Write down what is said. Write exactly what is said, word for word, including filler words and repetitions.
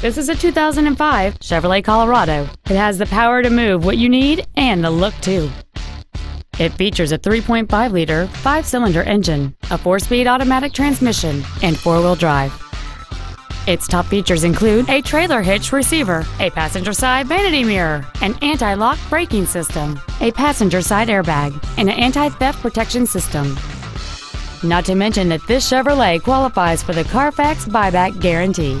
This is a two thousand five Chevrolet Colorado. It has the power to move what you need and the look too. It features a three point five liter five-cylinder engine, a four-speed automatic transmission, and four-wheel drive. Its top features include a trailer hitch receiver, a passenger side vanity mirror, an anti-lock braking system, a passenger side airbag, and an anti-theft protection system. Not to mention that this Chevrolet qualifies for the Carfax buyback guarantee.